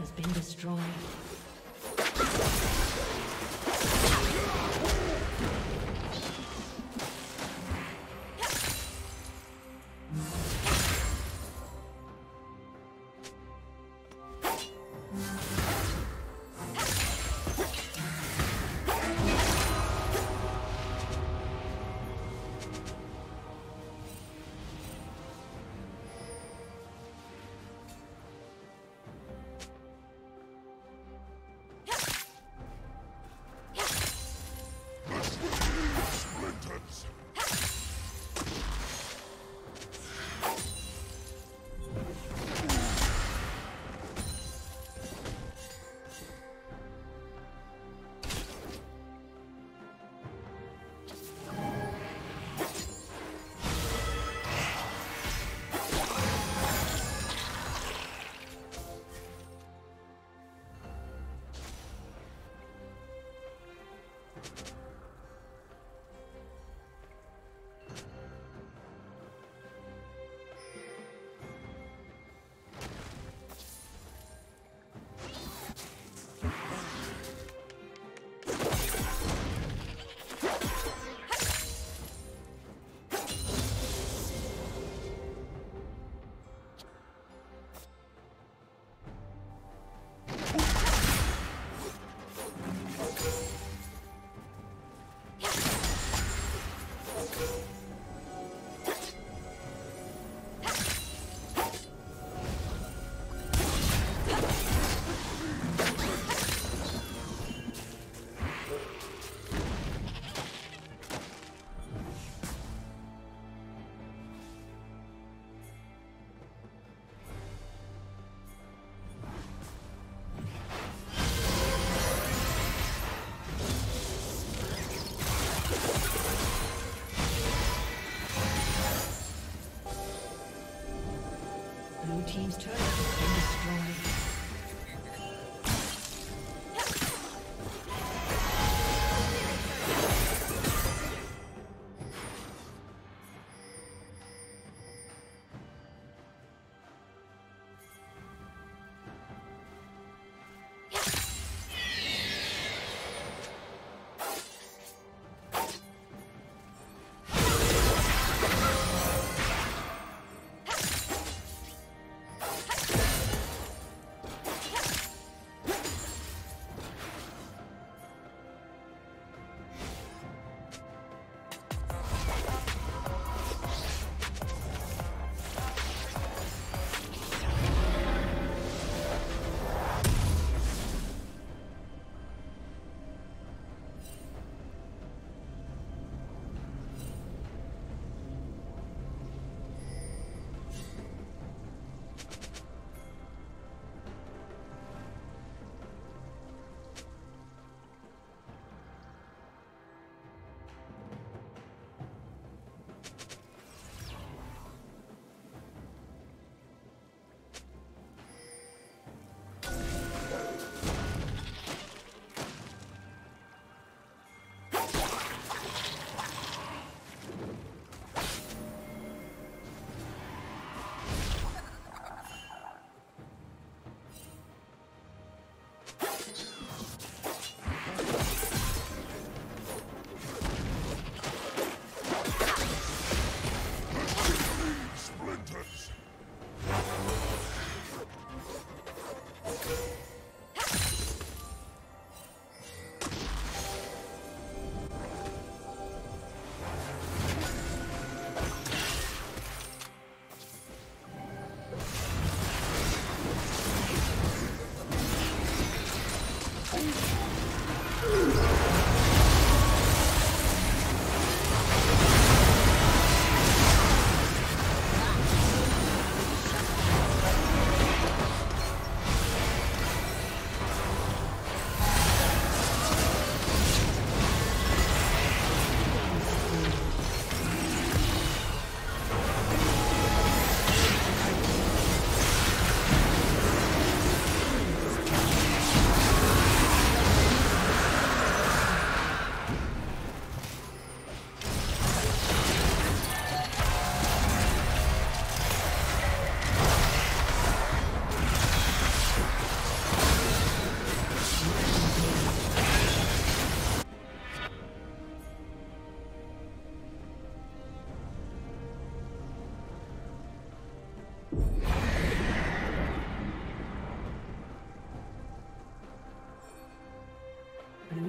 Has been destroyed. Team's turret has been destroyed. Blue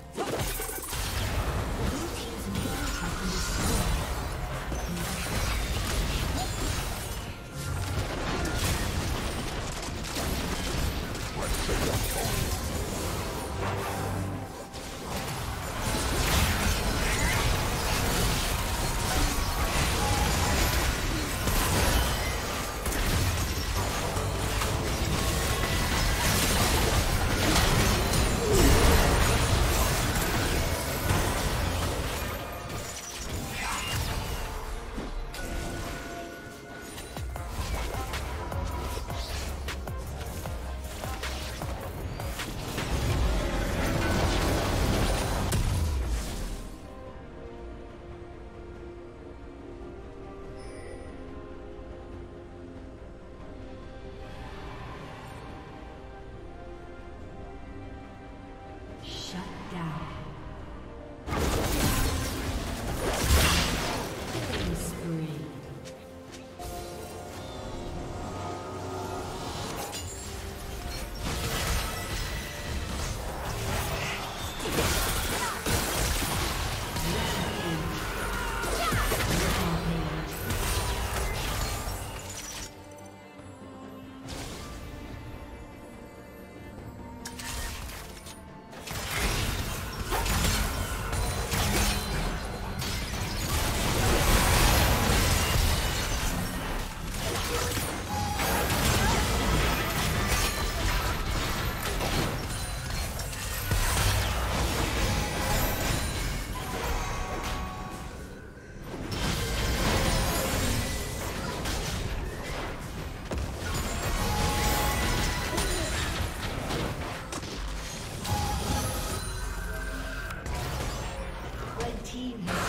team has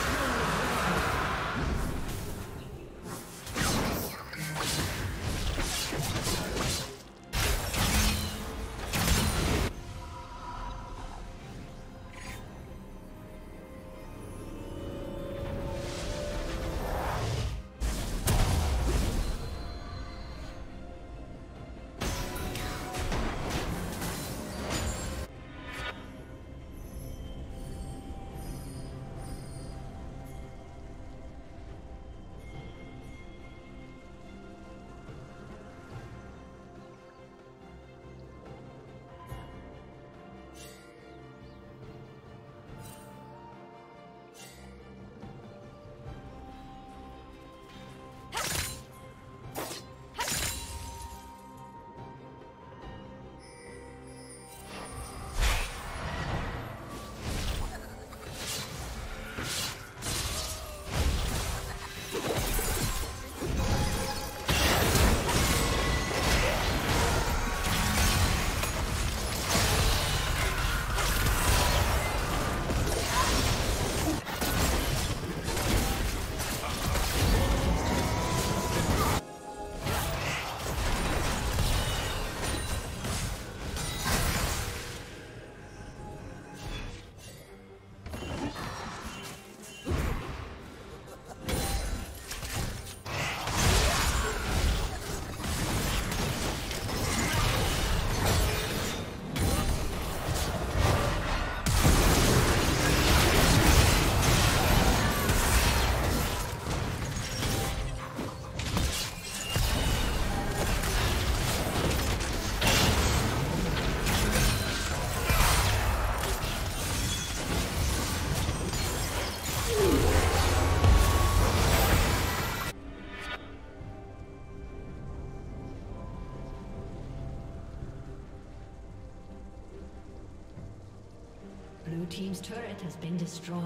Blue team's turret has been destroyed.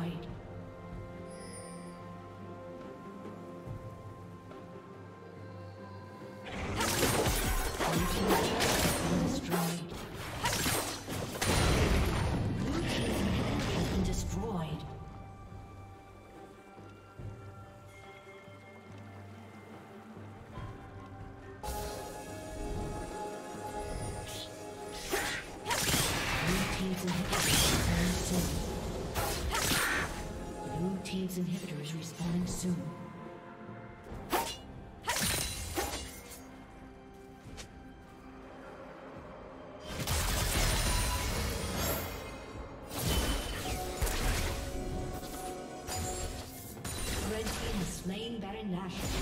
Inhibitor is respawning soon. Red team has slain Baron Nashor.